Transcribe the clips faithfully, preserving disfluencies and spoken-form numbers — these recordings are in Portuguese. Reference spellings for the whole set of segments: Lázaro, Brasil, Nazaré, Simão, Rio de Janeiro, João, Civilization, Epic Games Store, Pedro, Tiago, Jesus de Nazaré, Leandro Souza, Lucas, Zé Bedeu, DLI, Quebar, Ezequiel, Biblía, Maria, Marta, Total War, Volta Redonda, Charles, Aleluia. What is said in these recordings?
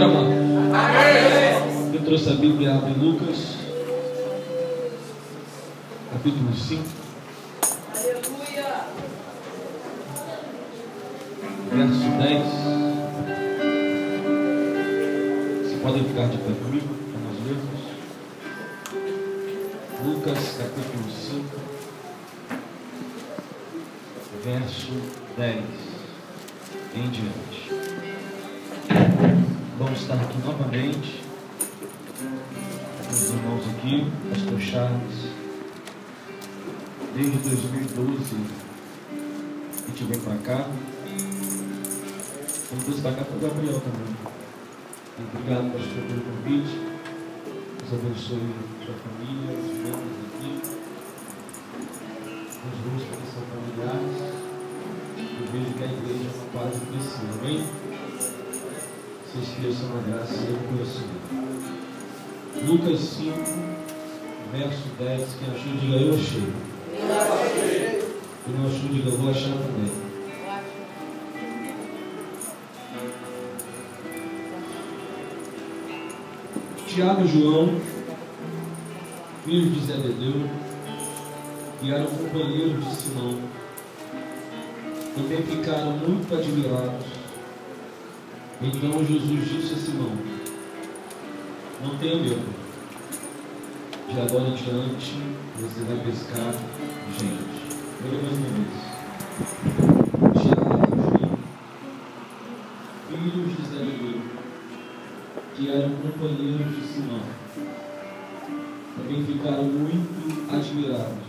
Senhor amado. Amém. Eu trouxe a Bíblia, abre Lucas, capítulo cinco. Aleluia. Verso dez. Vocês podem ficar de pé comigo, para nós lermos. Lucas, capítulo cinco, verso dez em diante. Vamos estar aqui novamente com os irmãos aqui, pastor Charles, desde dois mil e doze a gente vem para cá. Quem trouxe para cá foi o Gabriel também. Obrigado, pastor, pelo convite. Deus abençoe a sua família, os membros aqui, os grupos que são familiares. Eu vejo que a igreja é uma paz crescida, amém? Vocês cresçam na graça e no conhecimento. Lucas cinco, verso dez. Quem achou, diga eu achei. Quem não achou, diga eu vou achar também. Tiago e João, filhos de Zé Bedeu, que eram companheiros de Simão, também ficaram muito admirados. Então Jesus disse a Simão: não tenha medo, de agora em diante você vai pescar gente. Olha mais uma vez. Tiago e João, filhos de Zé Bedeu, que eram companheiros de Simão, também ficaram muito admirados.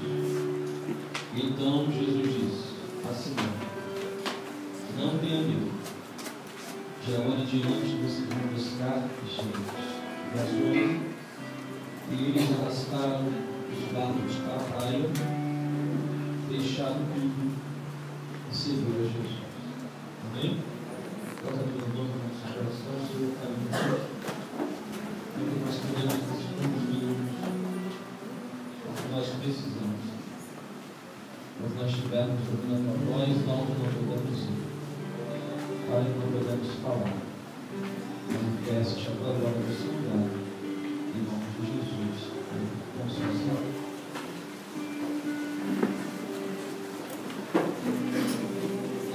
Então Jesus disse a Simão: não tenha medo. De agora em diante você vai buscar gente. Brasil, e eles arrastaram os barcos para a praia, deixaram tudo e seguiram a Jesus. Amém? Coloca pelo nome do nosso coração, o seu caminho. E o que nós podemos nesses últimos minutos, o que nós precisamos. Mas nós tivemos ouvindo a tua voz, nós não podemos ir. Pai, não podemos falar. Não peço a tua glória do seu lugar. Em nome de Jesus. Com certeza.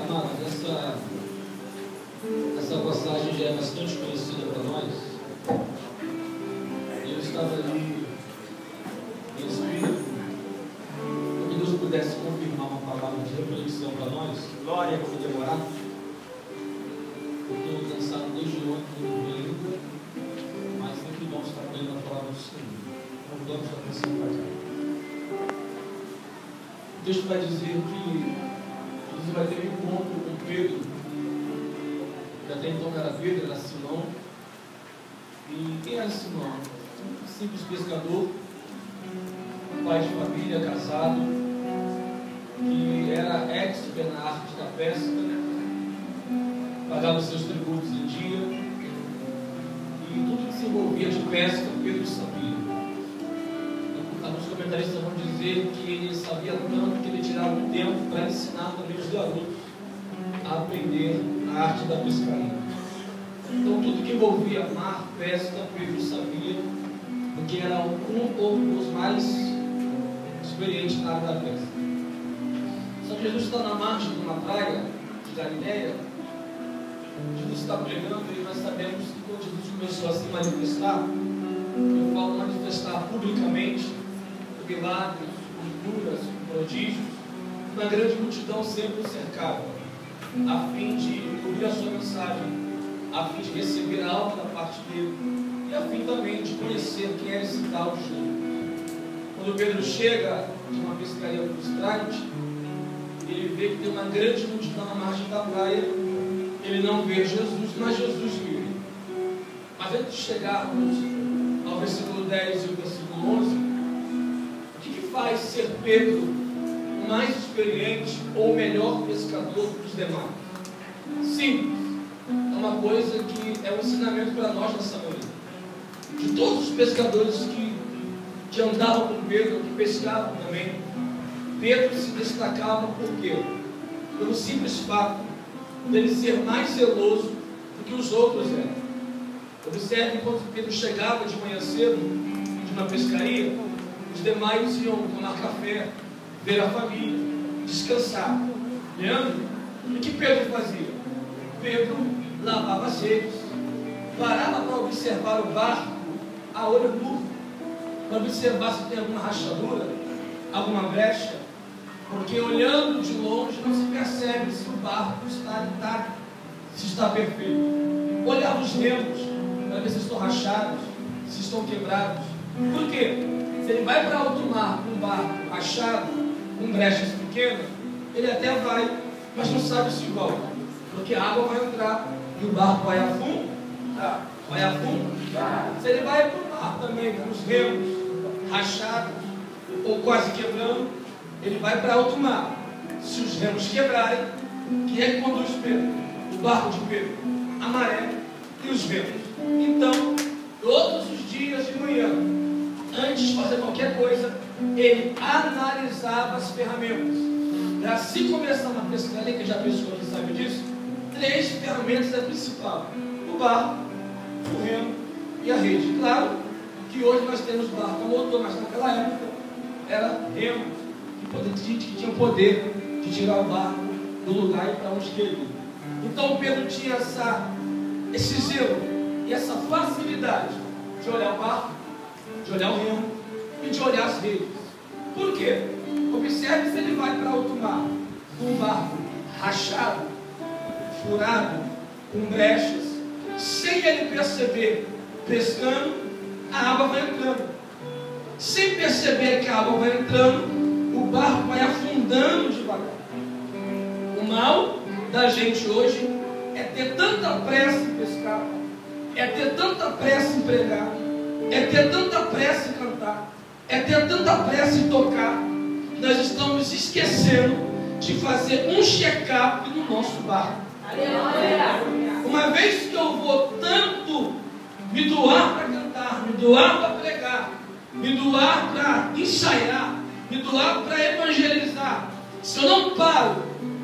Amado, essa, essa passagem já é bastante conhecida para nós. Eu estava ali em espírito, para que Deus pudesse confirmar uma palavra de reflexão para nós. Glória por demorar. Desde ontem ainda, mas aqui vamos estar vendo a palavra do Senhor. Convidamos a atenção para cá. O texto vai dizer que Jesus vai ter um encontro com Pedro, que até então era Pedro, era Simão. E quem era Simão? Um simples pescador, um pai de família, casado, que era expert na arte da pesca. Pagava seus tributos em dia, e tudo que se envolvia de pesca, Pedro sabia. Alguns comentaristas vão dizer que ele sabia tanto que ele tirava um tempo para ensinar também os garotos a aprender a arte da pescaria. Então, tudo que envolvia mar, pesca, Pedro sabia, porque era um dos mais experientes na área da pesca. Só que Jesus está na margem de uma praia de Galileia. Jesus está pregando e nós sabemos que quando Jesus começou a se manifestar, eu falo manifestar publicamente, com milagres, com curas, com prodígios, uma grande multidão sempre o cercava, a fim de ouvir a sua mensagem, a fim de receber algo da parte dele e a fim também de conhecer quem era esse tal Jesus. Quando Pedro chega de uma pescaria frustrante, ele vê que tem uma grande multidão na margem da praia. Ele não vê Jesus, mas Jesus viu ele. Mas antes de chegarmos ao versículo dez e ao versículo onze, o que, que faz ser Pedro o mais experiente ou o melhor pescador dos demais? Simples. É uma coisa que é um ensinamento para nós nessa manhã. De todos os pescadores que, que andavam com Pedro, que pescavam também, Pedro se destacava por quê? Pelo simples fato dele ser mais zeloso do que os outros eram. Observe quando Pedro chegava de manhã cedo de uma pescaria, os demais iam tomar café, ver a família, descansar. Leandro, o que Pedro fazia? Pedro lavava as redes, parava para observar o barco a olho nu, para observar se tem alguma rachadura, alguma brecha, porque olhando de longe não se percebe se o barco está intacto, se está perfeito. Olhava os remos para ver se estão rachados, se estão quebrados. Por quê? Se ele vai para alto mar com um barco rachado, com brechas pequenas, ele até vai, mas não sabe se volta, porque a água vai entrar e o barco vai a fundo. Tá? Vai a fundo. Tá? Se ele vai para o mar também com os remos rachados ou quase quebrando, ele vai para alto mar. Se os remos quebrarem, quem é que conduz Pedro? O barco de Pedro, a maré e os ventos. Então, todos os dias de manhã, antes de fazer qualquer coisa, ele analisava as ferramentas. Para se começar uma pesca, ali que já pescou, que sabe disso, três ferramentas é principal: o barco, o remo e a rede. Claro que hoje nós temos barco a motor, mas naquela época era remo, que tinha o poder de tirar o barco do lugar e para onde queria. Então Pedro tinha essa, esse zelo e essa facilidade de olhar o barco, de olhar o remo e de olhar as redes. Por quê? Observe se ele vai para alto mar com um barco rachado, furado, com brechas, sem ele perceber, pescando, a água vai entrando. Sem perceber que a água vai entrando, o barco vai afundando devagar. O mal da gente hoje é ter tanta pressa em pescar, é ter tanta pressa em pregar, é ter tanta pressa em cantar, é ter tanta pressa em tocar. Nós estamos esquecendo de fazer um check-up no nosso barco. Uma vez que eu vou tanto me doar para cantar, me doar para pregar, me doar para ensaiar, me doar para evangelizar, se eu não paro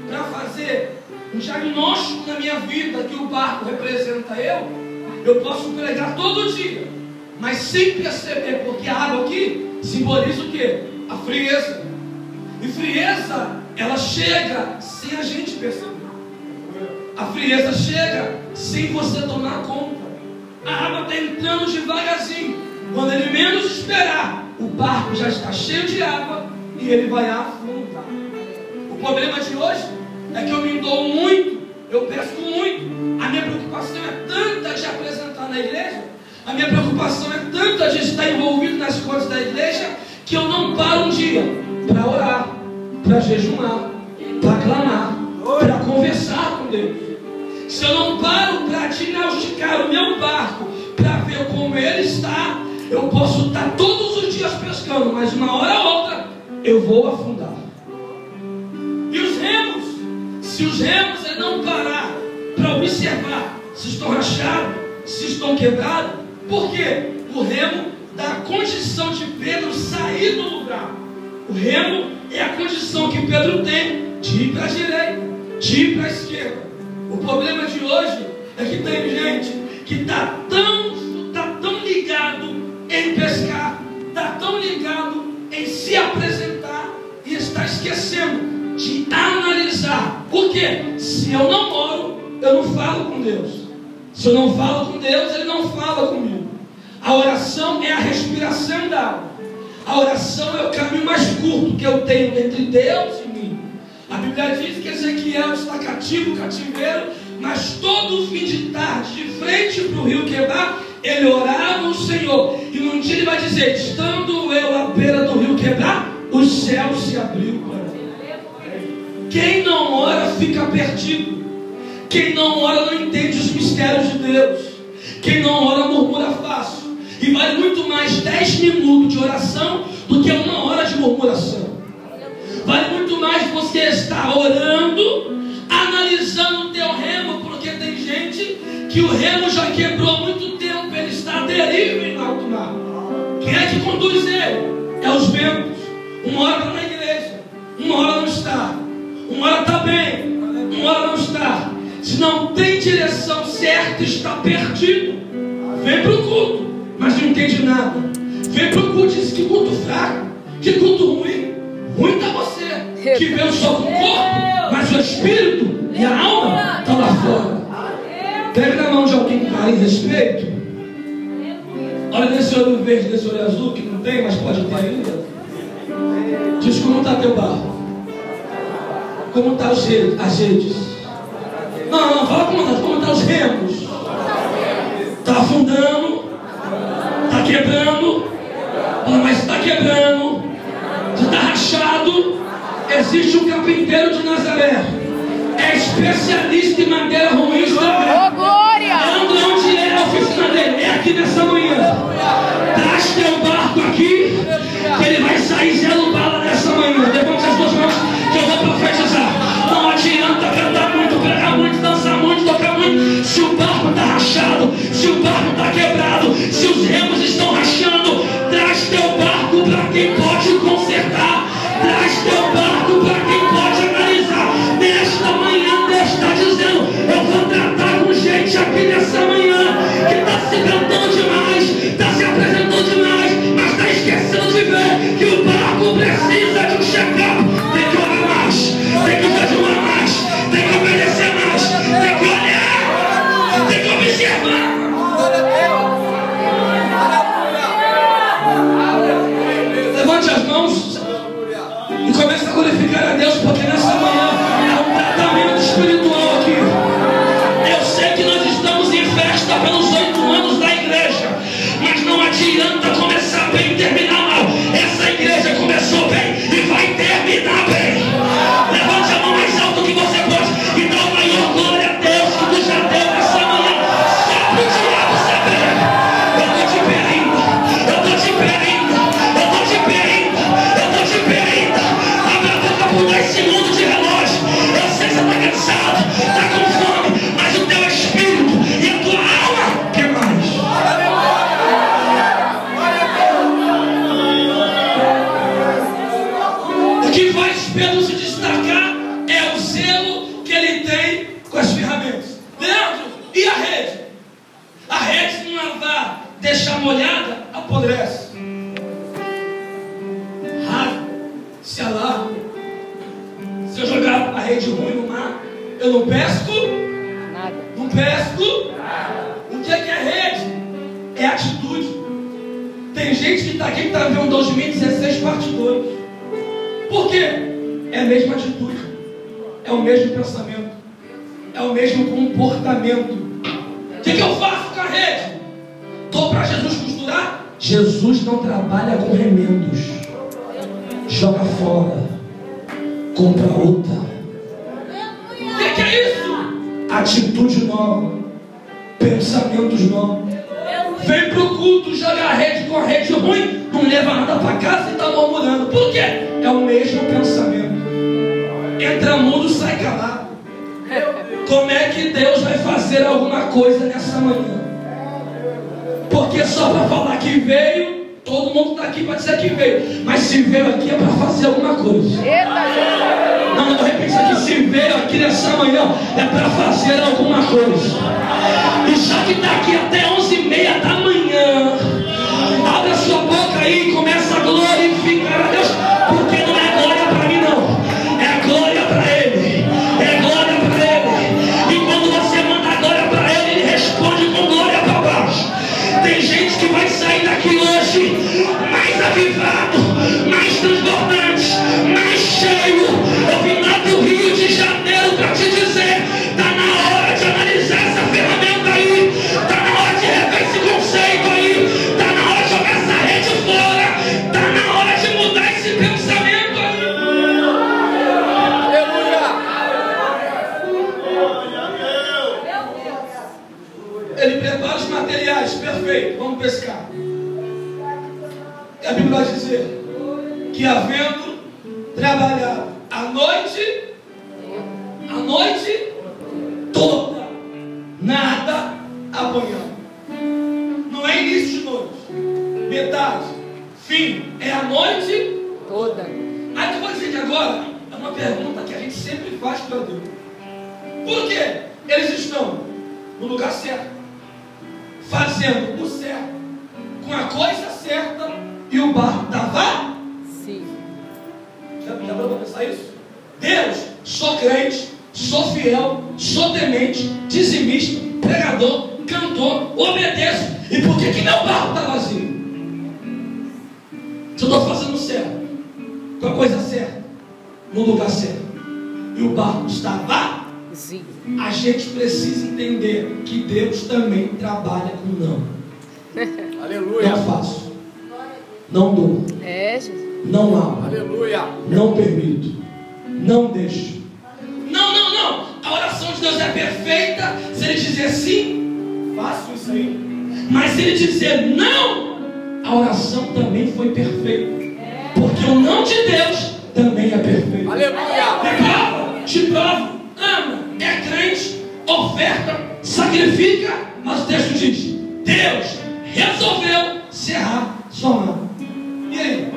para fazer um diagnóstico na minha vida que o barco representa eu, eu posso pregar todo dia, mas sem perceber, porque a água aqui simboliza o quê? A frieza. E frieza, ela chega sem a gente perceber. A frieza chega sem você tomar conta. A água está entrando devagarzinho. Quando ele menos esperar, o barco já está cheio de água e ele vai afundar. O problema de hoje é que eu me dou muito, eu pesco muito. A minha preocupação é tanta de apresentar na igreja, a minha preocupação é tanta de estar envolvido nas coisas da igreja, que eu não paro um dia para orar, para jejumar, para clamar, para conversar com Deus. Se eu não paro para diagnosticar o meu barco, para ver como ele está, eu posso estar todos os dias pescando, mas uma hora ou outra eu vou afundar. E os remos, se os remos é não parar para observar se estão rachados, se estão quebrados, por quê? O remo dá a condição de Pedro sair do lugar. O remo é a condição que Pedro tem de ir para a direita, de ir para a esquerda. O problema de hoje é que tem gente que está tão, tá tão ligado em pescar, está tão ligado em se apresentar e está esquecendo de analisar. Por quê? Se eu não oro, eu não falo com Deus. Se eu não falo com Deus, Ele não fala comigo. A oração é a respiração da alma. A oração é o caminho mais curto que eu tenho entre Deus e mim. A Bíblia diz que Ezequiel está cativo, cativeiro, mas todo fim de tarde, de frente para o rio Quebar, ele orava ao Senhor. E num dia ele vai dizer: estando eu à beira do rio Quebar, o céu se abriu para mim. Quem não ora fica perdido. Quem não ora não entende os mistérios de Deus. Quem não ora murmura fácil. E vale muito mais dez minutos de oração do que uma hora de murmuração. Vale muito mais você estar orando, analisando o teu remo, porque tem gente que o remo já quebrou há muito tempo, ele está à deriva em alto mar. Quem é que conduz ele? É os ventos. Uma hora está na igreja, uma hora não está. Uma hora está bem, uma hora não está. Se não tem direção certa, está perdido. vem para o culto, mas não entende nada. Vem para o culto e diz que culto fraco, que culto ruim. Ruim está você, que veio só com o corpo, mas o espírito e a alma estão lá fora. Pega na mão de alguém que faz respeito. Olha nesse olho verde, nesse olho azul, que não tem, mas pode ter ainda. Diz como está teu barro. Como está as redes? Não, não, fala como está, como está os remos. Está afundando. Está quebrando. Mas está quebrando. Está rachado. Existe um carpinteiro de Nazaré. É especialista em madeira ruim. Ô, glória! Anda onde é a oficina dele. É aqui nessa manhã. Traz teu barco aqui, que ele vai sair Zé do Bala nessa manhã. Levanta as duas mãos que eu vou profetizar. Não adianta cantar muito, pregar muito, dançar muito, tocar muito. Se o barco está rachado, se o barco está quebrado, se os remos estão rachando, traz teu barco para quem pode consertar. Traz teu barco para quem pode analisar. Nesta manhã Deus está dizendo: eu vou tratar com gente aqui nessa manhã que está se cantando demais, está se apresentando demais, mas está esquecendo de ver que o barco precisa de um check-up. Tem que orar mais, tem que jejuar mais, tem que obedecer mais, tem que olhar, tem que observar. Levante as mãos e comece a glorificar a Deus, porque nessa manhã há um tratamento espiritual aqui. Eu sei que nós estamos em festa pelos oito anos da igreja, mas não adianta começar bem e terminar mal. Essa igreja começou bem e vai terminar bem. Levante a mão mais alto que você pode e dá o maior glória a Deus que tu já deu nessa manhã. Só para o diabo saber. Eu estou de pé ainda, eu estou de pé ainda, eu estou de pé ainda, eu estou de pé ainda. Abre a boca por dez segundos de relógio. Eu sei que você está cansado, está com fome, mas o teu espírito e a tua alma quer mais. O que faz Pedro se destacar é o zelo que ele tem com as ferramentas. Leandro, e a rede? A rede, se não lavar, deixar molhada, apodrece. Rasga, se alarga. Se eu jogar a rede ruim no mar, eu não pesco? Nada. Não pesco? Nada. O que é que é rede? É atitude. Tem gente que está aqui que está vendo dois mil e dezesseis, parte dois. Por quê? É a mesma atitude, é o mesmo pensamento, é o mesmo comportamento. O que, que eu faço com a rede? Dou para Jesus costurar? Jesus não trabalha com remendos. Joga fora, compra outra. O que, que é isso? Atitude nova, pensamentos novos. Vem para o culto, joga a rede com a rede ruim, não leva nada para casa e está murmurando. Por quê? É o mesmo pensamento. Entra mudo, sai calado. Como é que Deus vai fazer alguma coisa nessa manhã? Porque só para falar que veio, todo mundo está aqui para dizer que veio. Mas se veio aqui é para fazer alguma coisa. Não, não, repita aqui. Se veio aqui nessa manhã é para fazer alguma coisa. E já que está aqui até onze e meia da manhã, abre a sua boca aí e começa a glorificar a Deus. Porque não é glória para mim não, é glória para Ele, é glória para Ele. E quando você manda glória para Ele, Ele responde com glória para baixo. Tem gente que vai sair daqui hoje mais avivado, mais transbordante, mais cheio. Eu vim lá do Rio de Janeiro para te dizer: está na hora de analisar essa ferramenta aí, está na hora de rever esse conceito aí, está na hora de jogar essa rede fora, está na hora de mudar esse pensamento aí. Aleluia! Ele prepara os materiais, perfeito, vamos pescar. E a Bíblia vai dizer que, havendo trabalhado a noite, a noite toda, nada apanhado. Não é início de noite, metade, fim, é a noite toda. Aí tu vai dizer que agora é uma pergunta que a gente sempre faz para Deus: por que eles estão no lugar certo, fazendo o certo com a coisa certa e o barco estava. Sim. Já deu para pensar isso? Deus, sou crente, sou fiel, sou temente, dizimista, pregador, cantor, obedeço. E por que que meu barco está vazio? Se eu estou fazendo o certo, com a coisa certa, no lugar certo, e o barco está lá, sim. A gente precisa entender que Deus também trabalha com não. Aleluia. Não faço, não dou, é, não amo, aleluia. Não permito, não deixo. Não, não, não. A oração de Deus é perfeita se Ele dizer sim, faço isso aí. Mas se Ele dizer não, a oração também foi perfeita, porque o não de Deus também é perfeito. Aleluia. Declaro, te provo, ama, é crente, oferta, sacrifica. Mas o texto diz: Deus resolveu cerrar sua mão. E aí?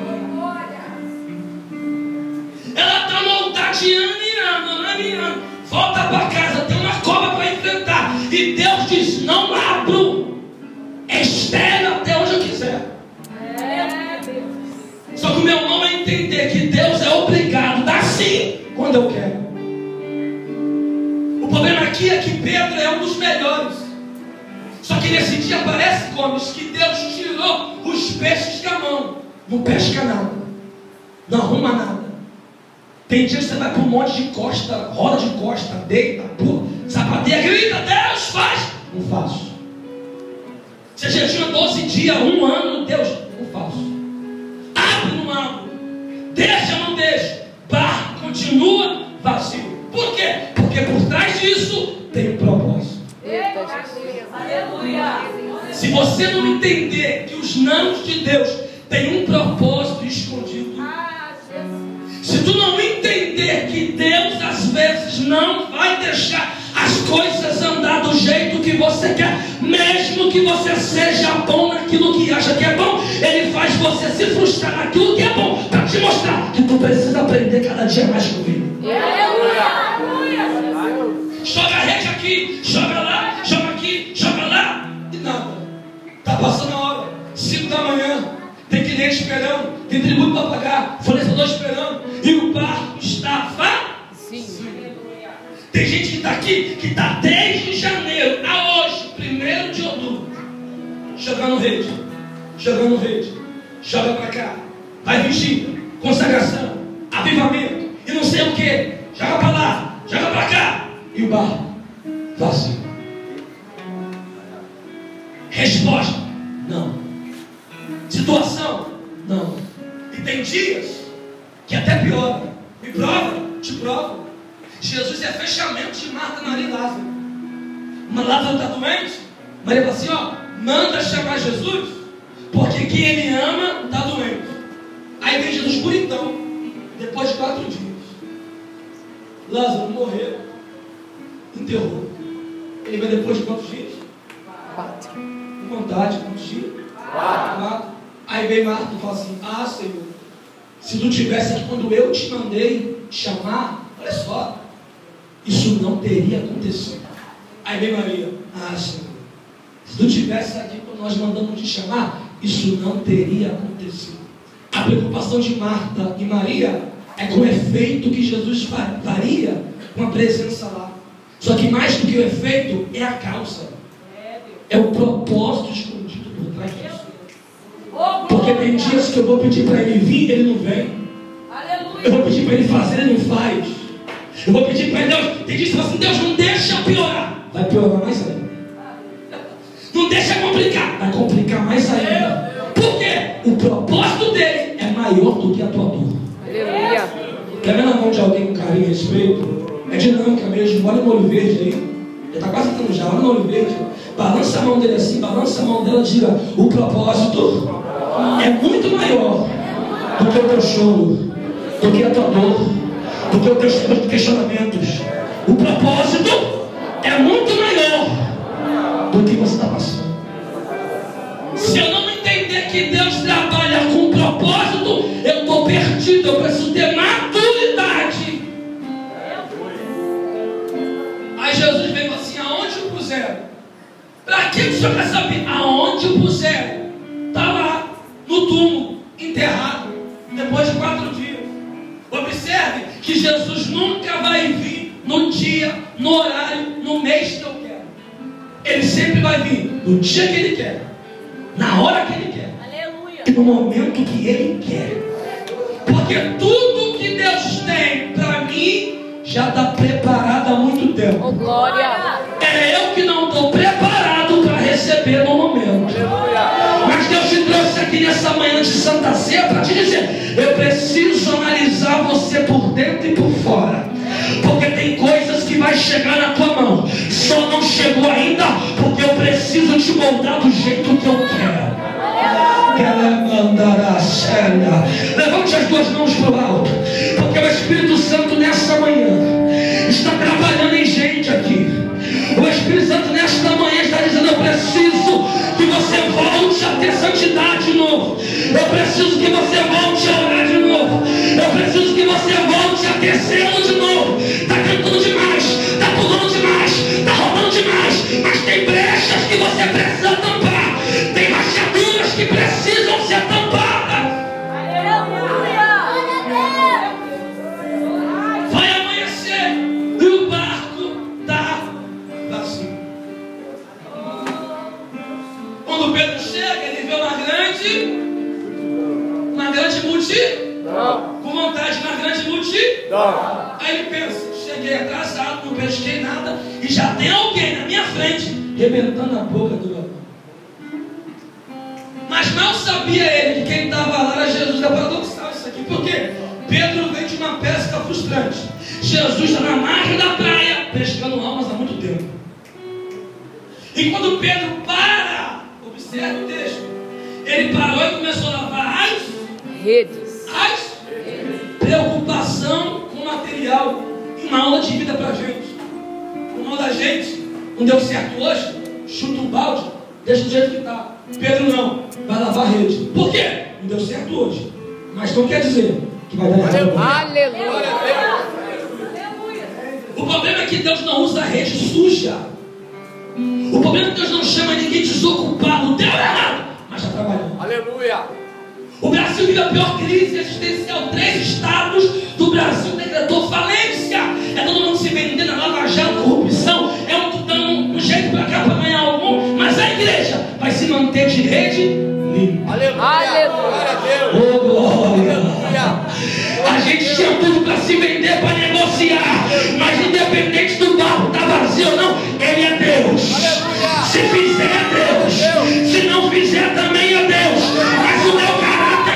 Ela está moldadeando e ama, e ama. Volta para casa, tem uma cobra para enfrentar. E Deus diz: não abro, estéril até onde eu quiser. Só que o meu nome é entender que Deus é obrigado a dar sim quando eu quero. O problema aqui é que Pedro é um dos melhores. Só que nesse dia aparece, Gomes, que Deus tirou os peixes da mão. Não pesca nada, não arruma nada. Tem dia que você vai para um monte de costa, roda de costa, deita, pula, sapateia, grita, Deus faz. Não faço. Você jejua doze dias, um ano, Deus, não faço. Deixa ou não deixa? Barco continua vazio. Por quê? Porque por trás disso tem um propósito. Eita, Jesus. Aleluia. Se você não entender que os nãos de Deus têm um propósito escondido, ah, Jesus. Se tu não entender que Deus às vezes não vai deixar as coisas andar do jeito que você quer, mesmo que você seja bom naquilo que acha que é bom, Ele faz você se frustrar naquilo que é bom, para te mostrar que tu precisa aprender cada dia mais com Ele. Joga rede aqui, joga lá, joga aqui, joga lá, e nada. Tá passando a hora, cinco da manhã, tem cliente esperando, tem tributo para pagar, fornecedor esperando, e o barco está vazio. Tem gente que está aqui, que está desde janeiro a hoje, primeiro de outubro, jogando rede, jogando rede, joga para cá, vai vigília, consagração, avivamento, e não sei o que, joga para lá, joga para cá, e o barco vazio. Resposta: não. Situação: não. E tem dias que até piora. Me prova, te prova. Jesus é fechamento de Marta, Maria e Lázaro. Mas Lázaro está doente? Maria fala assim, ó, manda chamar Jesus, porque quem Ele ama está doente. Aí vem Jesus bonitão, depois de quatro dias. Lázaro morreu, enterrou. Ele vai depois de quantos dias? Quatro. Com vontade, quantos dias? Quatro. Quatro. Aí vem Marta e fala assim, ah, Senhor, se tu tivesse aqui quando eu te mandei chamar, olha só, isso não teria acontecido. Aí vem Maria, ah, Senhor, se tu estivesse aqui quando nós mandamos te chamar, isso não teria acontecido. A preocupação de Marta e Maria é com o efeito que Jesus faria com a presença lá. Só que mais do que o efeito, é a causa. É o propósito escondido por trás disso. Porque tem dias que eu vou pedir para Ele vir, Ele não vem. Eu vou pedir para Ele fazer, Ele não faz. Eu vou pedir para Deus, tem gente que fala assim, Deus, não deixa piorar. Vai piorar mais ainda. Não deixa complicar. Vai complicar mais ainda. Porque o propósito dele é maior do que a tua dor. Aleluia. Tá vendo a mão de alguém com carinho e respeito? É dinâmica mesmo, olha o olho verde aí. Já está quase entrando já, olha o olho verde. Balança a mão dele assim, balança a mão dela e diga, o propósito é muito maior do que o teu choro, do que a tua dor, do que os questionamentos. O propósito é muito maior do que você está passando. Se eu não entender que Deus trabalha com propósito, eu estou perdido. Eu preciso ter maturidade. Aí Jesus veio assim, aonde o puseram? Para que o Senhor quer saber? dia que Ele quer, na hora que Ele quer, Aleluia, e no momento que Ele quer. Porque tudo que Deus tem para mim já está preparado há muito tempo. Oh, glória. É eu que não estou preparado para receber no momento. Aleluia. Mas Deus te trouxe aqui nessa manhã de Santa Ceia para te dizer: eu preciso analisar você por dentro e por fora. Porque tem coisas que vai chegar na tua mão, só não chegou ainda porque eu preciso te moldar do jeito que eu quero. Levante as duas mãos para o alto, porque o Espírito Santo nessa manhã está trabalhando em gente aqui. O Espírito Santo nesta manhã está dizendo: eu preciso que você volte a ter santidade de novo. Eu preciso que você volte a orar de novo. Eu preciso que você volte a ter selo de novo. Está cantando demais, está pulando demais, está roubando demais. Mas tem brechas que você precisa tampar. Tem rachaduras que precisam ser tampadas. Aleluia! Vai amanhecer e o barco está vazio. Quando Pedro chega, ele vê uma grande... na grande multidão, com vontade na grande multidão. Aí ele pensa: cheguei atrasado, não pesquei nada, e já tem alguém na minha frente rebentando a boca do leão. Mas não sabia ele que quem estava lá era Jesus. É paradoxal isso aqui, porque Pedro vem de uma pesca frustrante. Jesus está na margem da praia pescando almas há muito tempo. E quando Pedro para, observe o texto, ele parou e começou a lavar as redes. As redes. Preocupação com material. Uma aula de vida para a gente. Uma aula da gente. Não deu certo hoje? Chuta um balde. Deixa do jeito que está. Pedro não. Vai lavar a rede. Por quê? Não deu certo hoje. Mas não quer dizer que vai dar errado. Aleluia. Aleluia. O problema é que Deus não usa a rede suja. O problema é que Deus não chama ninguém desocupado. Deu errado. Mas está trabalhando. Aleluia. O Brasil vive a pior crise existencial. Três estados do Brasil decretou falência. É todo mundo se vendendo a Lava Jato, corrupção. É um tutano, um jeito para cá, para ganhar algum. Mas a igreja vai se manter de rede limpa. Aleluia! Aleluia. Oh, glória! A gente tinha tudo para se vender, para negociar. Mas independente do barco estar vazio ou não, ele é Deus. Aleluia. Se fizer é Deus. Deus. Se não fizer também é Deus. Mas o meu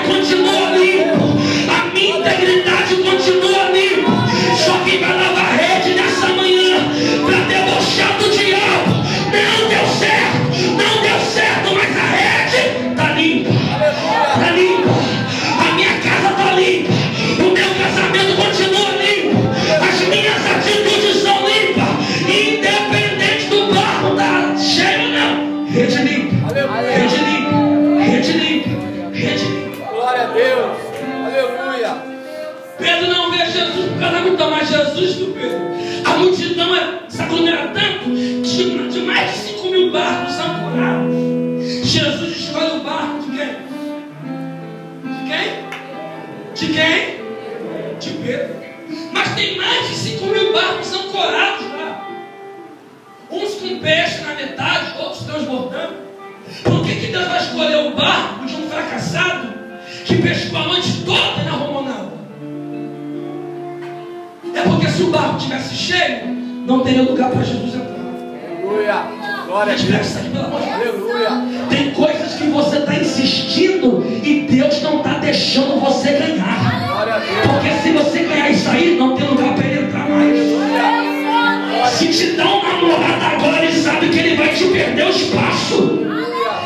continua limpo, a minha integridade continua limpa. Só quem vai lavar a rede nessa manhã para debochar do diabo: não deu certo, não deu certo, mas a rede está limpa, está limpa, a minha casa está limpa, o meu casamento continua limpo, as minhas atitudes são limpas, independente do barco estar cheio ou não, rede limpa, rede limpa, rede limpa, rede limpa. Deus, aleluia. Pedro não vê Jesus por causa da multidão, mas Jesus do Pedro. A multidão se aglomera tanto que de mais de cinco mil barcos são ancorados. Jesus escolhe o barco de quem? De quem? De quem? De Pedro. Mas tem mais de cinco mil barcos são ancorados lá. Uns com peixe na metade, outros transbordando. Por que, que Deus vai escolher o barco de um fracassado? Que pescou a noite toda e não arrumou nada. É porque se o barco estivesse cheio, não teria lugar para Jesus entrar. Aleluia! Glória a Deus! Aleluia! Tem coisas que você está insistindo e Deus não está deixando você ganhar. Glória a Deus. Porque se você ganhar e sair, não tem lugar para ele entrar mais. Aleluia. Se te dá uma namorada agora, ele sabe que ele vai te perder o espaço.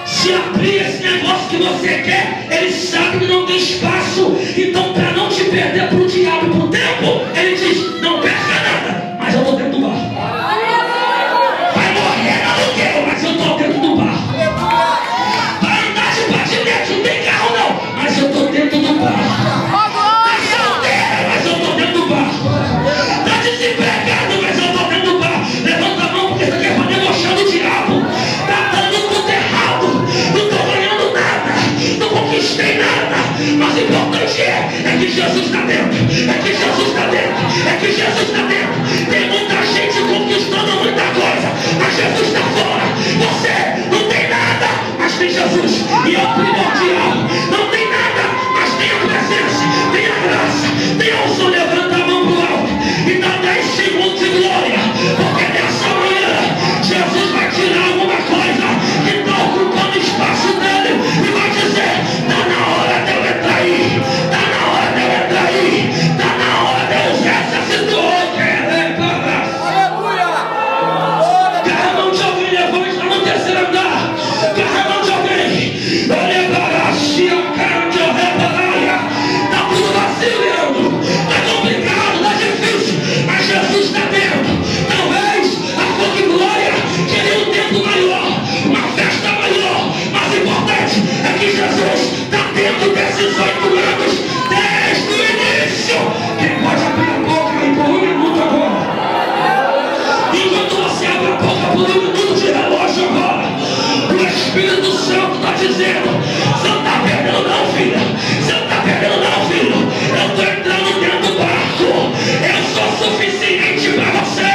Se abrir esse negócio que você quer, ele sabe que não tem espaço. Então, para não te perder para o diabo e para o tempo, ele diz: não perca nada, mas eu estou dentro do barco. Vai morrer na aluguel, mas eu estou dentro do barco. Vai andar de patinete, não tem carro não, mas eu estou dentro do barco. Tem nada, mas o importante é, é que Jesus está dentro, é que Jesus está dentro, é que Jesus está dentro. Tem muita gente conquistando muita coisa, mas Jesus está fora. Você não tem nada. Espírito Santo está dizendo: você não está perdendo não, filha. Você não está perdendo não, filho. Eu estou entrando dentro do barco. Eu sou suficiente para você.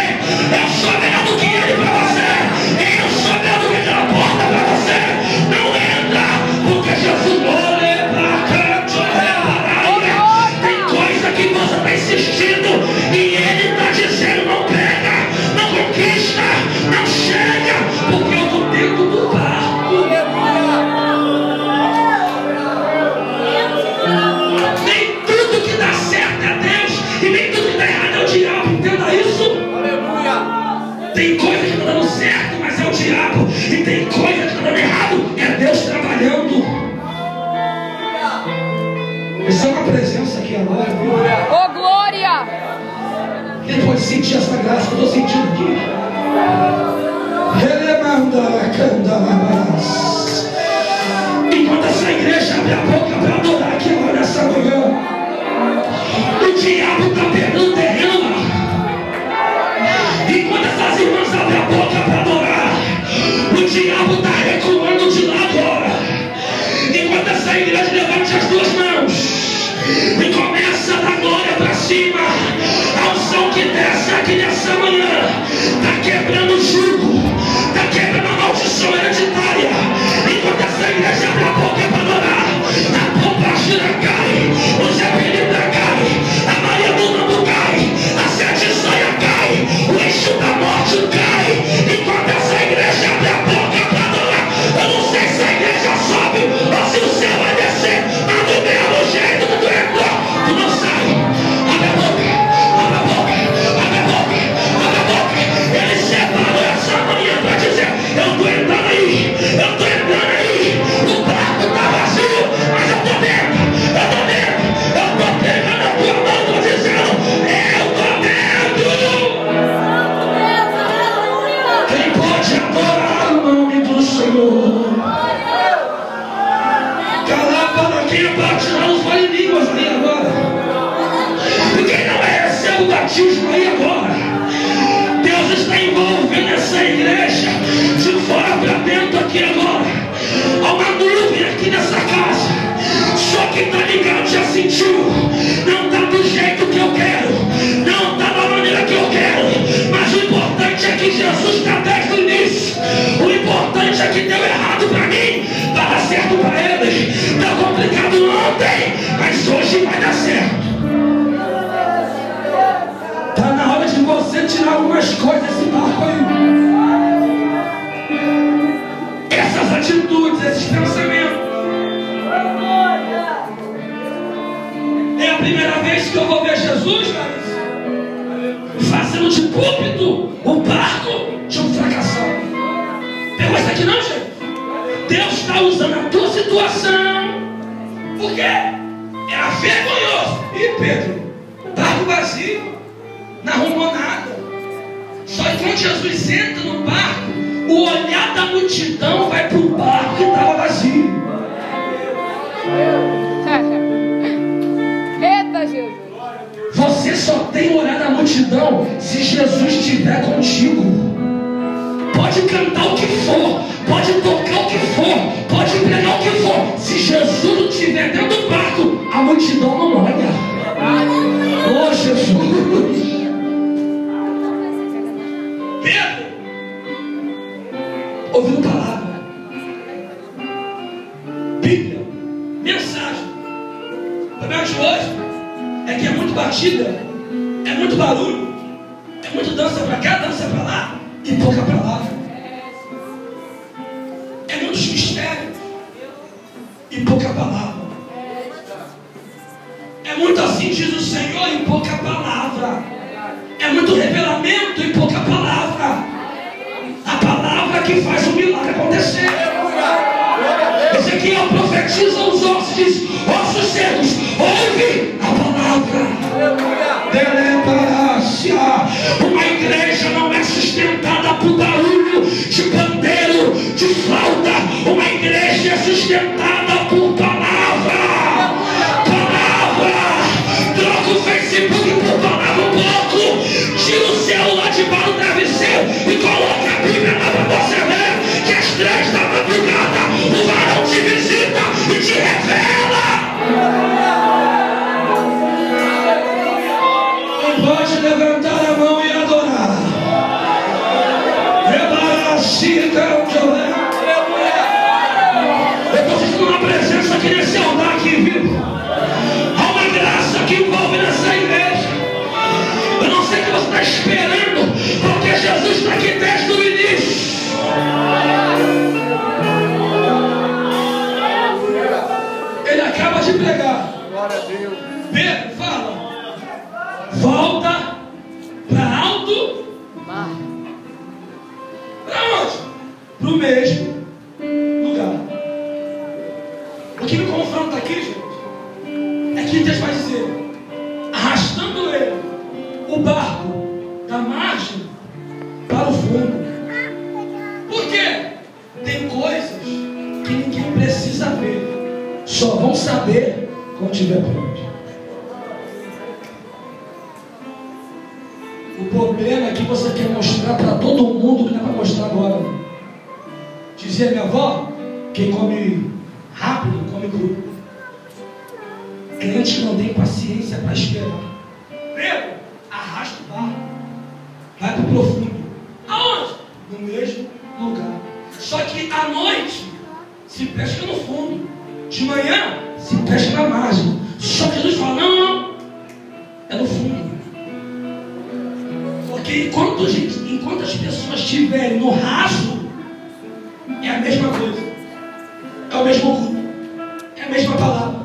Eu sou melhor do que ele para você. Eu sou melhor do que aquela porta para você. Não entra, porque Jesus morreu. Tem coisa que você está insistindo e ele está dizendo: não pega, não conquista, não chega, porque eu estou dentro do barco. Nem tudo que dá certo é Deus e nem tudo que dá errado é o diabo. Entenda isso. Aleluia. Tem coisa que está dando certo, mas é o diabo. E tem coisa que está dando errado, é Deus trabalhando. Só com a presença aqui agora, ô oh, glória! Quem pode sentir essa graça que eu estou sentindo aqui? Enquanto essa igreja abre a boca para adorar aqui agora nessa manhã, o diabo está perdendo terreno. Enquanto essas irmãs abrem a boca para adorar, o diabo está recuando de lá agora. Enquanto essa igreja levante as duas mãos e começa da glória para cima, a unção que desce aqui nessa manhã está quebrando o jugo, está quebrando a maldição hereditária. Enquanto essa igreja abre a boca para adorar, a pomba gira cai, o Zé Bedeu cai, a Maria do mundo cai, a sete saia cai, o eixo da morte cai. Enquanto essa igreja abre a boca para adorar, eu não sei se a igreja sobe ou se o céu vai descer, mas do mesmo jeito que tu entrou, tu não sai. Abre a boca, abre a boca, abre a boca, abre a boca. Ele separou essa manhã para dizer: eu estou entrando aí, eu estou entrando aí. O barco está vazio, mas eu estou dentro, eu estou dentro, eu estou pegando a tua mão e estou dizendo: eu estou dentro. Quem pode adorar o nome do Senhor? Batismo aí agora. Deus está envolvendo essa igreja de fora para dentro aqui agora. Há uma nuvem aqui nessa casa. Só quem está ligado já sentiu. Não está do jeito que eu quero, não está da maneira que eu quero, mas o importante é que Jesus está desde o início. O importante é que deu errado para mim, estava certo para eles. Está complicado ontem, mas hoje vai dar certo. Você tirar algumas coisas desse barco aí. Essas atitudes, esses pensamentos. É a primeira vez que eu vou ver Jesus, mas fazendo de púlpito o barco de um fracassado. Pegou isso aqui não, gente? Deus está usando a tua situação. Por quê? É a vergonhoso. E Pedro, barco vazio. Não arrumou nada. Só que quando Jesus entra no barco, o olhar da multidão vai para o barco que estava vazio. Eita, Jesus. Você só tem o olhar da multidão se Jesus estiver contigo. Pode cantar o que for, pode tocar o que for, pode pregar o que for. Se Jesus não estiver dentro do barco, a multidão não olha. Ô, Jesus. Pedro, ouvindo palavra, Bíblia, mensagem. O problema de hoje é que é muito batida, é muito barulho, é muito dança pra cá, dança pra lá e pouca palavra. É muitos mistérios e pouca palavra. É muito assim, diz o Senhor, e pouca palavra. É muito revelamento e pouca palavra. A palavra que faz o milagre acontecer. Ezequiel profetiza os ossos, diz: ossos secos, ouve a palavra. Uma igreja não é sustentada por barulho de pandeiro, de flauta. Uma igreja é sustentada por palavra. Palavra. Troca o Facebook por palavra um pouco. Tira o celular de barro do travesseiro e coloca a Bíblia lá pra você ler, que às três da madrugada Deus, uma presença que nesse altar aqui, viu? Há uma graça que envolve nessa igreja. Eu não sei o que você está esperando, porque Jesus está aqui desde o início. Ele acaba de pregar. Glória a Deus. Pedro fala: volta para alto mar. Para onde? Para o mesmo. O que me confronta aqui, gente, é que Deus vai dizer, arrastando ele, o barco da margem para o fundo. Por quê? Tem coisas que ninguém precisa ver, só vão saber quando tiver pronto. O problema é que você quer mostrar para todo mundo que não é para mostrar agora. Dizia minha avó, quem come rápido come cru. Crente que não tem paciência para esperar. Pedro, arrasta o barco. Vai para o profundo. Aonde? No mesmo lugar. Só que à noite se pesca no fundo. De manhã se pesca na margem. Só que Jesus fala, não, não. É no fundo. Porque enquanto, gente, enquanto as pessoas estiverem no raso, é a mesma coisa. É o mesmo grupo, é a mesma palavra.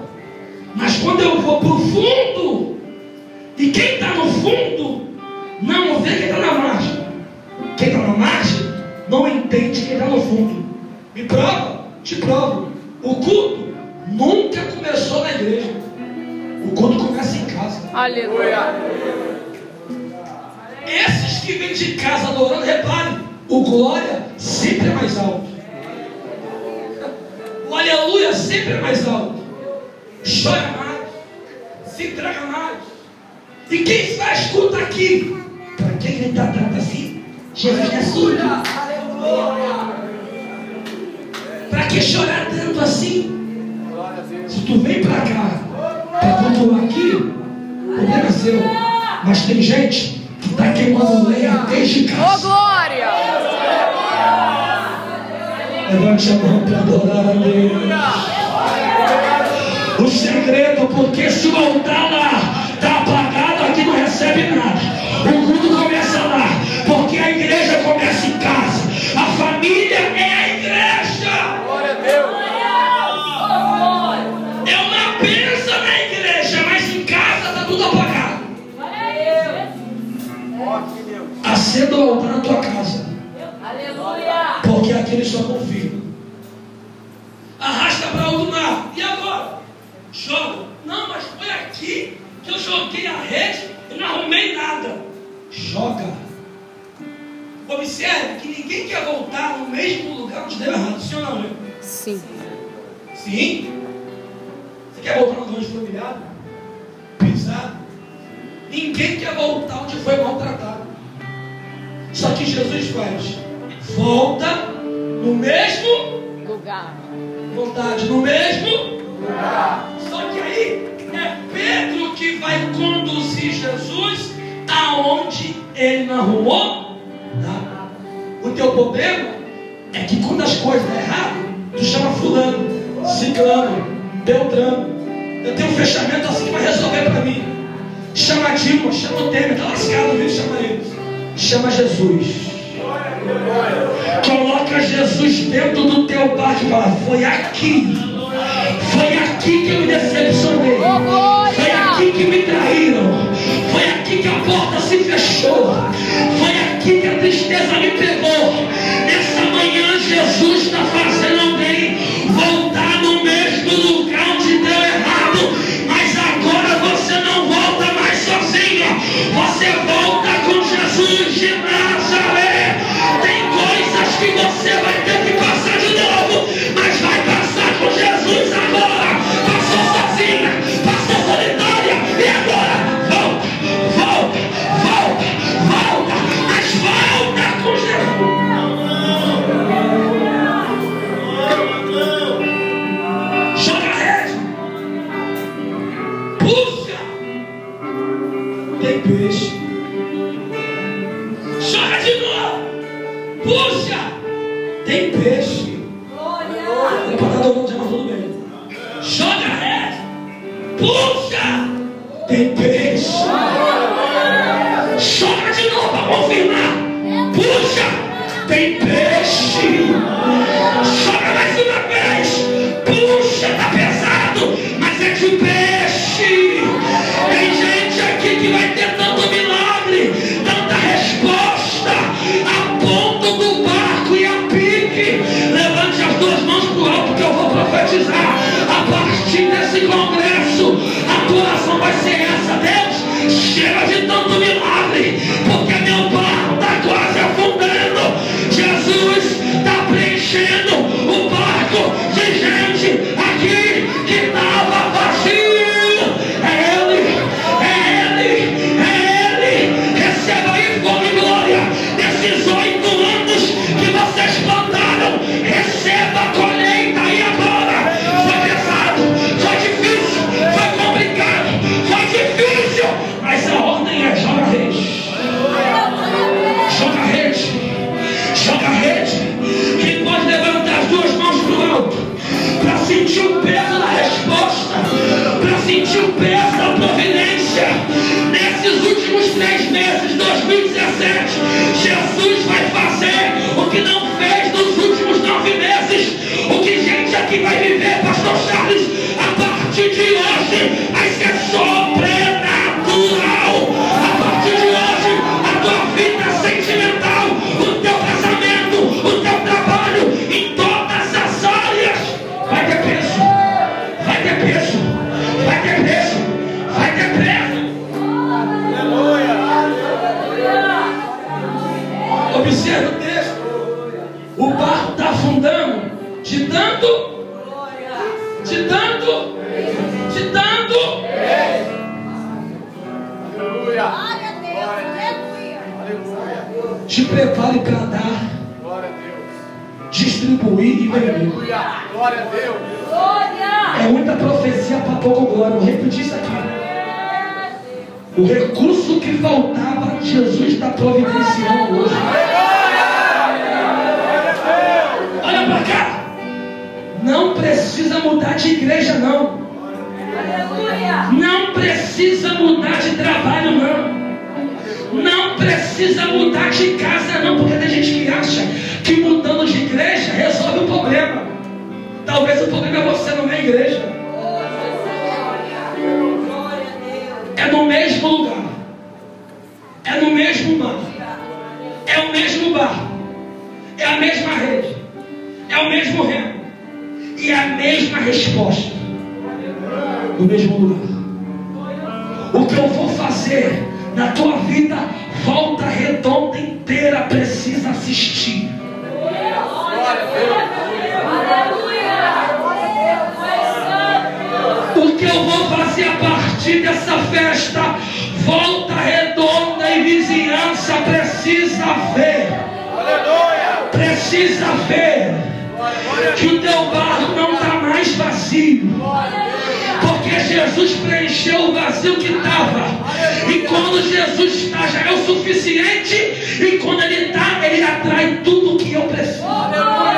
Mas quando eu vou para o fundo, e quem está no fundo não vê quem está na margem. Quem está na margem não entende quem está no fundo. Me prova, te provo. O culto nunca começou na igreja. O culto começa em casa. Aleluia. Esses que vêm de casa adorando, reparem, o glória sempre é mais alto. O aleluia sempre é mais alto. Chora mais. Se traga mais. E quem está escuta aqui? Para quem ele está tanto assim? Jesus é surdo. Para que chorar tanto assim? Se tu vem para cá, para continuar aqui, problema seu. Mas tem gente que está queimando lenha desde casa. Ô glória! Levante a mão para adorar a Deus. O segredo, porque se o altar lá está apagado, aqui não recebe nada. O culto começa lá, porque a igreja começa em casa. A família é a igreja. Glória a Deus. É uma bênção na igreja, mas em casa está tudo apagado. Acenda o altar na tua casa. Porque aquele só confia. Arrasta para o mar. E agora? Joga. Não, mas foi aqui que eu joguei a rede e não arrumei nada. Joga. Observe que ninguém quer voltar no mesmo lugar onde deu errado. Sim ou não? Sim. Sim? Você quer voltar onde foi humilhado? Pisado? Ninguém quer voltar onde foi maltratado. Só que Jesus faz. Volta no mesmo lugar. Vontade no mesmo lugar. Só que aí é Pedro que vai conduzir Jesus aonde ele não arrumou nada. O teu problema é que quando as coisas dão errado, tu chama fulano, ciclano, beltrano. Eu tenho um fechamento assim que vai resolver para mim. Chama Dilma, chama o Temer, tá lascado, viu? Chama eles. Chama Jesus. Coloca Jesus dentro do teu barco e fala, foi aqui, foi aqui que eu me decepcionei, foi aqui que me traíram, foi aqui que a porta se fechou, foi aqui que a tristeza me pegou. Nessa manhã Jesus está fazendo alguém voltar no mesmo lugar onde deu errado, mas agora você não volta mais sozinho, você volta com Jesus de Nazaré. Tem coisas que você vai ter que passar de novo, mas vai passar com Jesus agora. Passou sozinha, passou solitária, e agora volta, volta, volta, volta, mas volta com Jesus. Joga a rede, busca, tem peixe. Joga de novo. Puxa! Tem peixe. Glória! É para todo mundo, já não tudo bem. volta da igreja. Chora de novo para confirmar. Puxa, tem peixe. Chora mais uma vez. Puxa, está pesado, mas é de peixe. Tem gente aqui que vai ter tanto milagre, tanta resposta, a ponto do barco e a pique. Levante as duas mãos para o alto, que eu vou profetizar. A partir desse congresso, a oração vai ser essa: Deus, chega de tanto milagre, porque meu barco está quase afundando. Jesus está preenchendo o barco de gente aqui que estava vazio. É Ele, é Ele, é Ele. Receba aí como glória desses oito anos que vocês plantaram. Receba a colheita aí agora. Foi pesado, foi difícil, foi complicado, foi difícil, mas a ordem é: joga a rede. Joga a rede, joga a rede. Quem pode levantar as duas mãos para o alto, para sentir o peso da resposta, para sentir o peso da providência? Nesses últimos três meses de dois mil e dezessete, Jesus vai fazer o que não fez nos últimos nove meses. O que gente aqui vai viver, pastor Charles, a partir de hoje vai ser sobrenatural. A partir de hoje, a tua vida sentimental, o teu casamento, o teu trabalho, em todas as áreas, vai ter peso, vai ter peso, vai ter peso, vai ter peso. Aleluia. Observe o texto: o barco está afundando de tanto, de tanto, de tanto. Aleluia. Te prepare para dar, glória a Deus, distribuir e beber. Aleluia. Glória a Deus. Glória. É muita profecia para pouco glória. Vou repetir isso aqui. O recurso que faltava, Jesus está providenciando hoje. Aleluia. Olha para cá. Não precisa mudar de igreja, não. Aleluia. Não precisa mudar de trabalho, não. Não precisa mudar de casa, não, porque tem gente que acha que mudando de igreja resolve o problema. Talvez o problema é você, não é a igreja. É no mesmo lugar, é no mesmo mar, é o mesmo barco, é a mesma rede, é o mesmo remo e a mesma resposta no mesmo lugar. O que eu vou fazer na tua vida, Volta Redonda inteira precisa assistir. O que eu vou fazer a partir dessa festa, Volta Redonda e vizinhança precisa ver. Precisa ver que o teu barco não está mais vazio, porque Jesus preencheu o vazio que estava. E quando Jesus está, já é o suficiente. E quando Ele está, Ele atrai tudo o que eu preciso. Obrigado,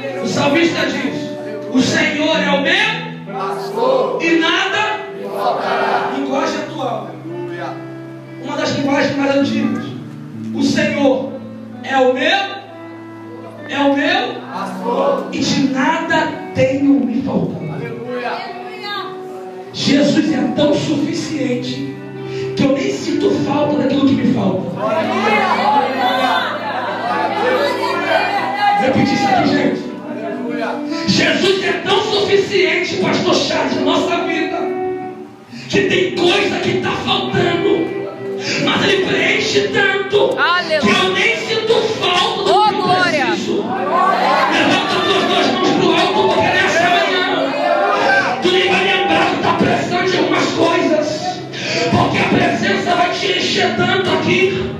Deus. O salmista diz: o Senhor é o meu pastor e nada me faltará. Linguagem atual, uma das linguagens mais antigas. O Senhor é o meu, é o meu pastor, e de nada tenho me faltado. Jesus é tão suficiente que eu nem sinto falta daquilo que me falta. Repete isso aqui, gente. Jesus é tão suficiente, pastor Charles, na nossa vida, que tem coisa que está faltando, mas Ele preenche tanto, aleluia, que eu nem sinto falta do oh, que glória. Preciso. Levanta as tuas duas mãos para o alto, porque nessa manhã tu nem vai lembrar que está precisando de algumas coisas, porque a presença vai te encher tanto aqui,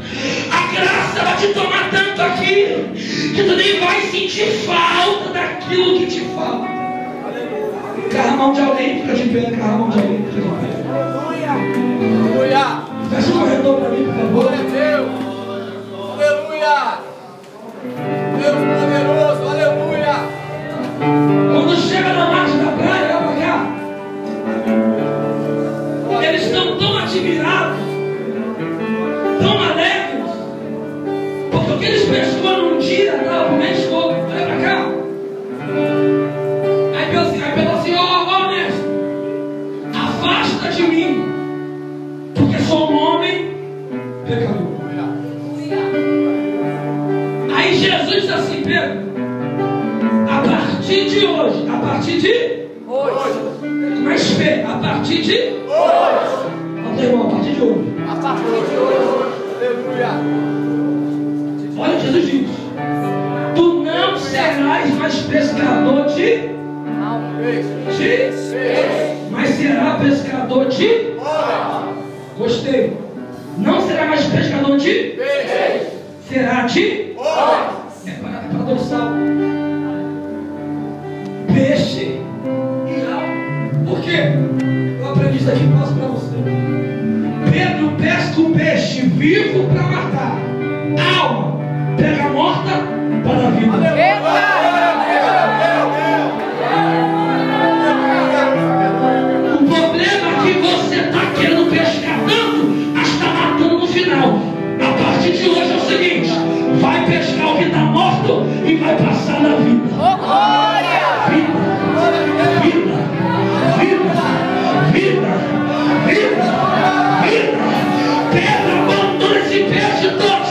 a graça vai te tomar tanto aqui, que tu nem vai sentir falta daquilo que te falta. Encarra a mão de alguém, fica de pé. Encarra a mão de alguém, fica de pé. Aleluia. Fecha o corredor para mim, por favor. Glória a Deus. Aleluia. Deus poderoso, aleluia. Quando Pedro, a partir de hoje, a partir de hoje, mais fé, a partir de hoje, não tem irmão, a partir de hoje, a partir de hoje, aleluia. Olha o que Jesus diz: tu não serás mais pescador de, de, mas será pescador de, gostei, não será mais pescador de, será de, é para, é para adoçar peixe e algo. Por quê? Eu aprendi isso aqui e passo para você. Pedro pesca o peixe vivo para matar, alma pega morta para a vida. Aleluia. O problema é que você está querendo pescar tanto, mas está matando no final. A partir de hoje é o seguinte: vai pescar o que está morto e vai passar na vida. Vida, vida, vida, vida, vida. Pedro, abandona esse peixe todo.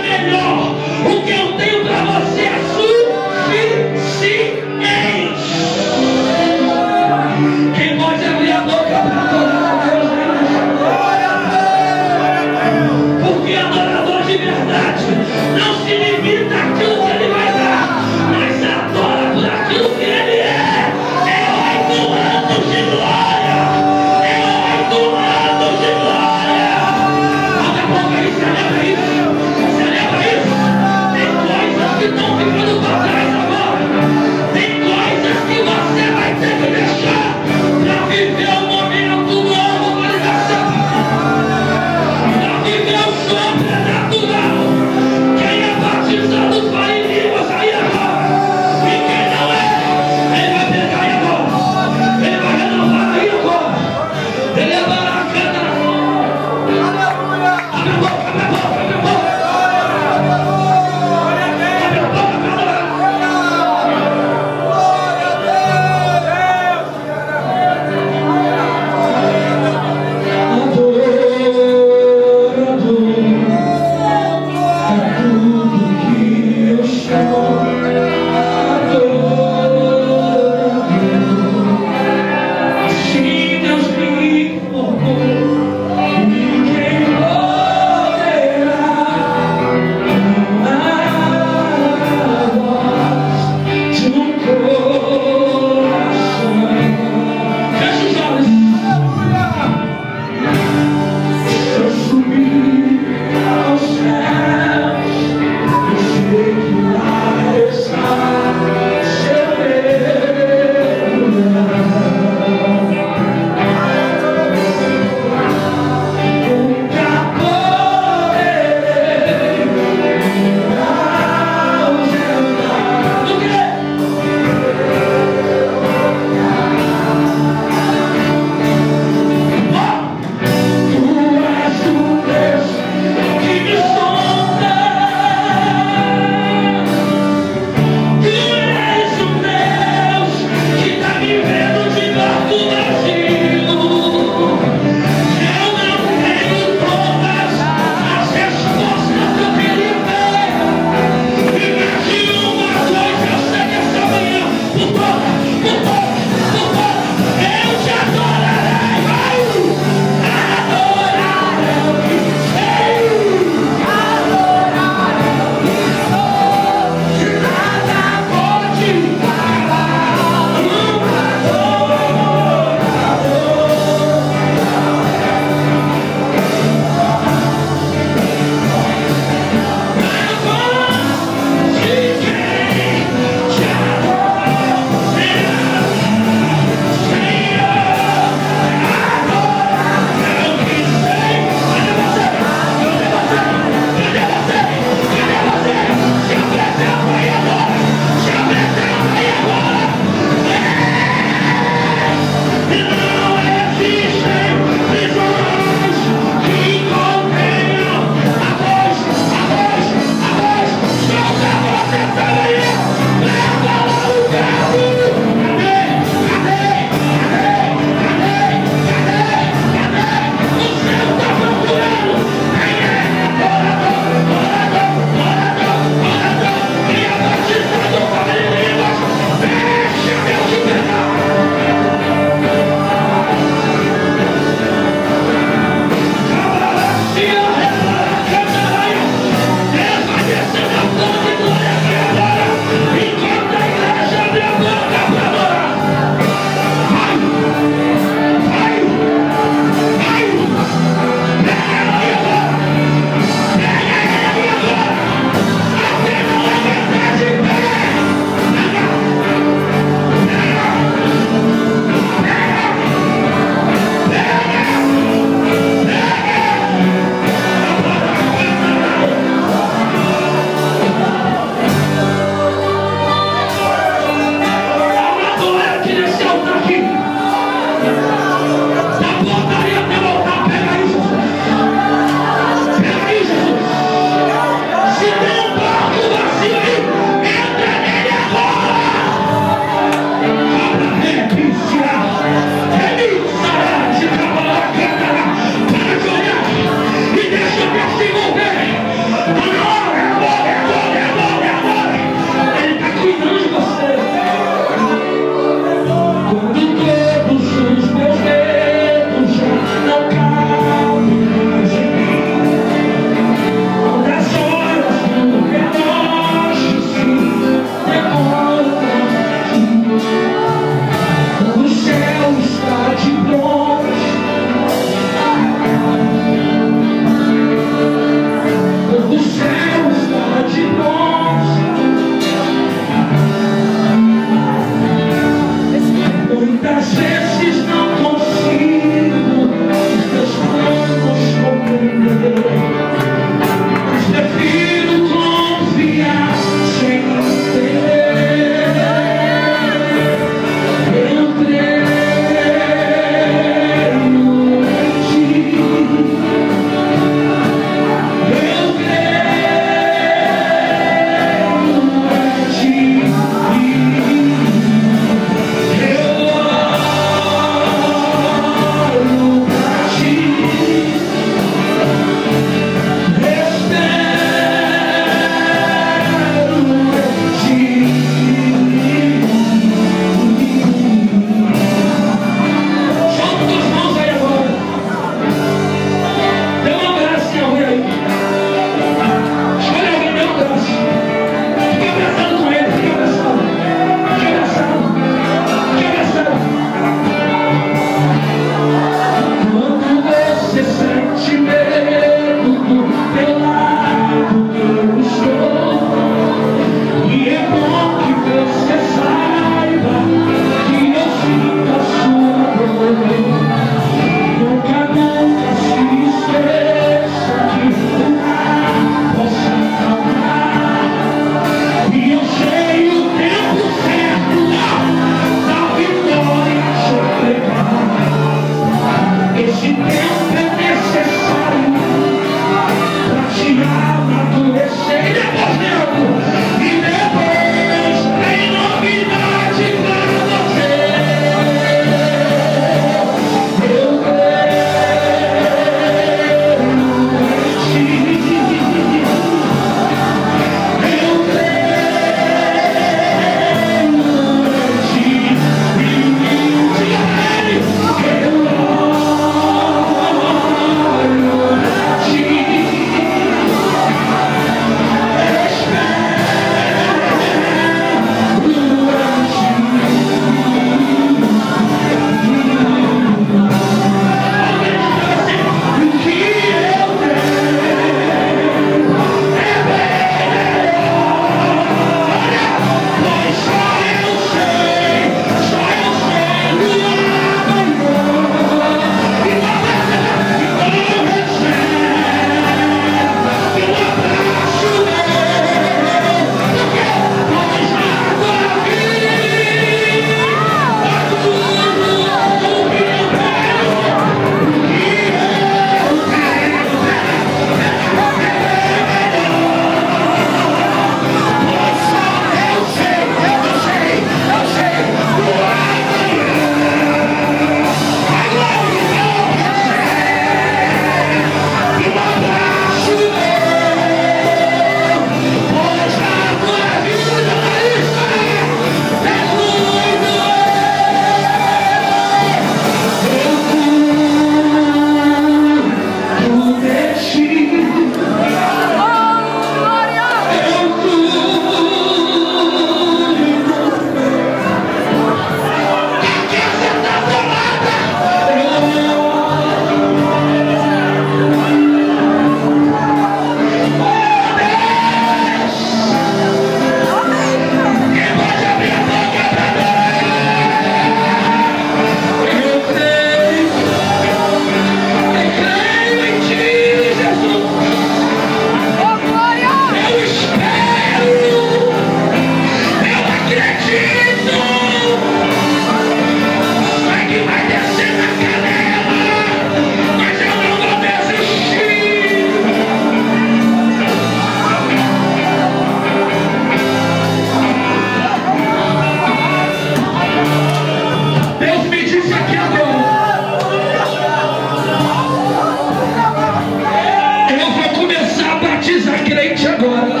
crente agora,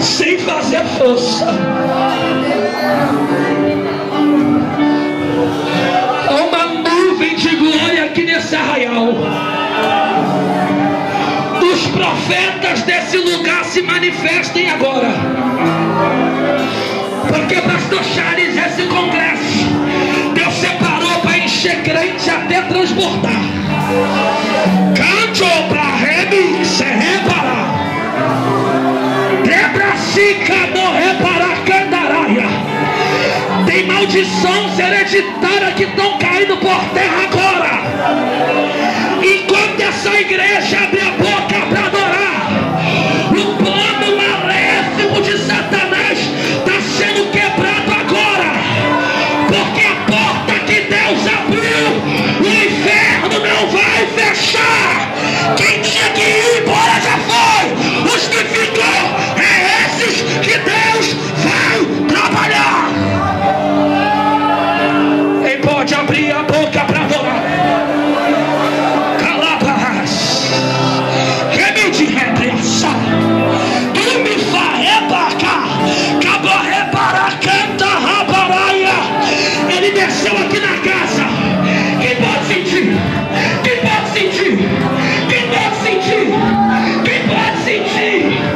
sem fazer força. Há uma nuvem de glória aqui nesse arraial. Os profetas desse lugar se manifestem agora, porque pastor Charles, esse congresso Deus separou para encher crente até transbordar. Canto para remi se reparar. Não reparar candaraia. Tem maldições hereditárias que estão caindo por terra agora. Enquanto essa igreja abre a boca para adorar, o plano maléfico de Satanás está sendo quebrado agora, porque a porta que Deus abriu, o inferno não vai fechar. Quem tinha que ir embora já foi. Os que ficou que Deus vai trabalhar. Quem pode abrir a boca para adorar? Calabás, remedi repressa, tu me farrebacar, acabou reparar, canta rabaraia. Ele desceu aqui na casa. Quem pode sentir? Quem pode sentir? Quem pode sentir? Quem pode sentir?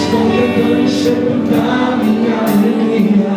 Estou tentando sepultar minha alegria.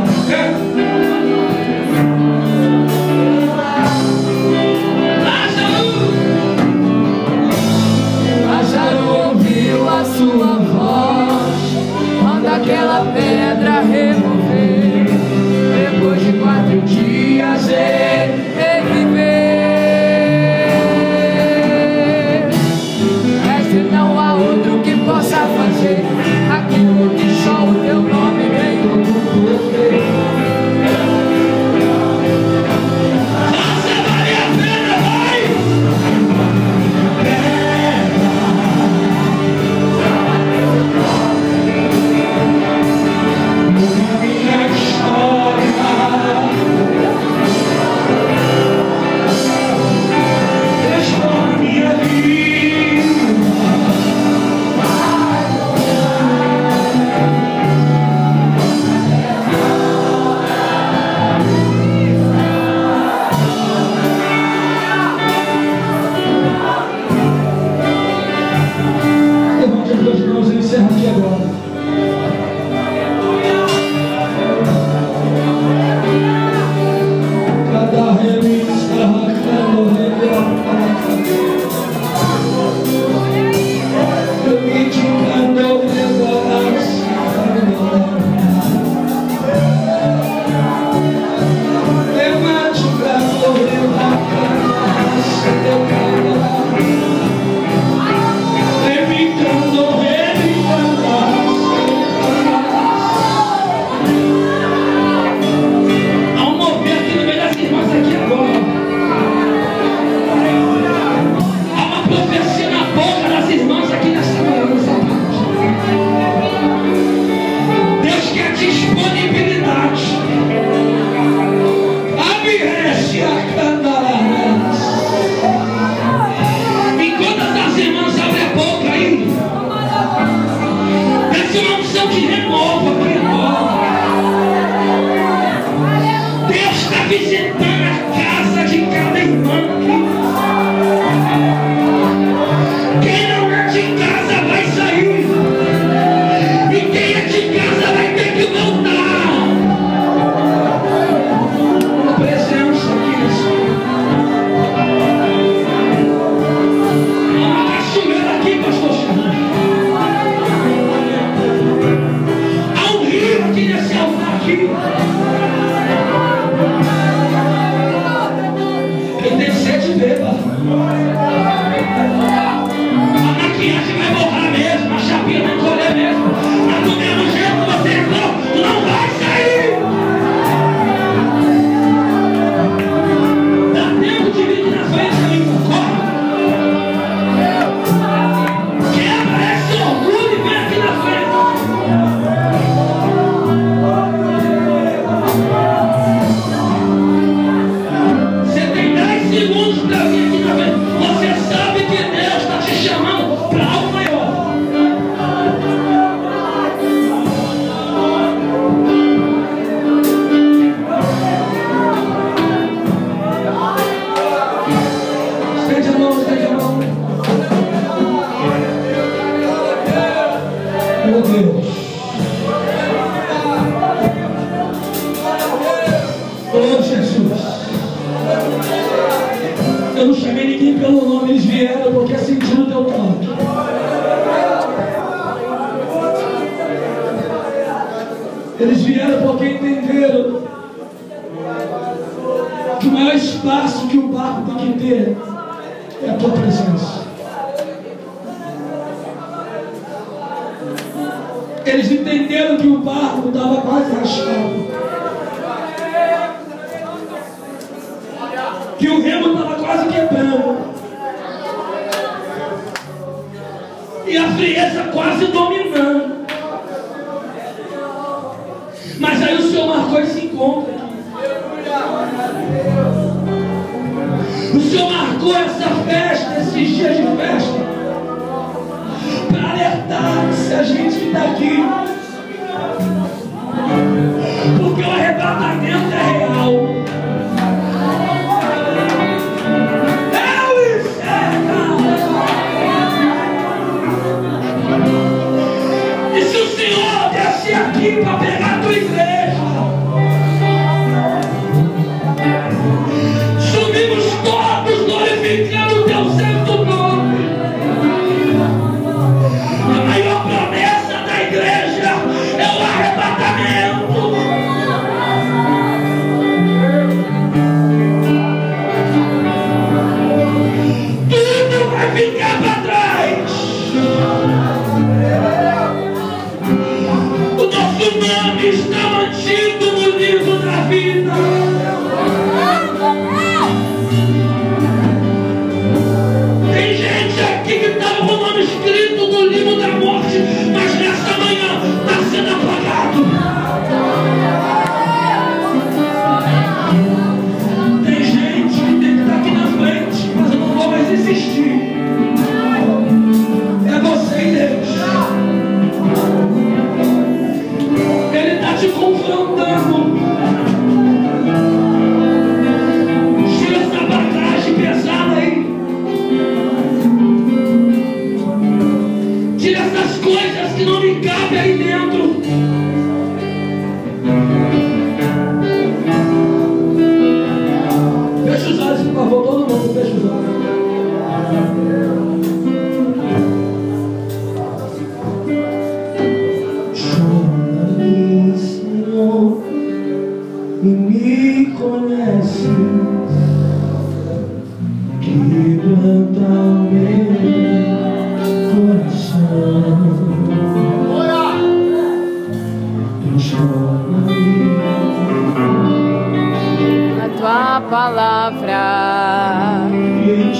palavra e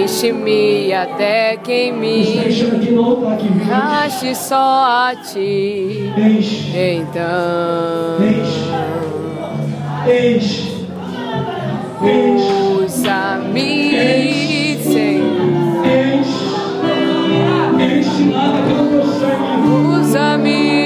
enche-me até que me ache só a ti. Então usa-me, Senhor, usa-me.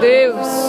Deus,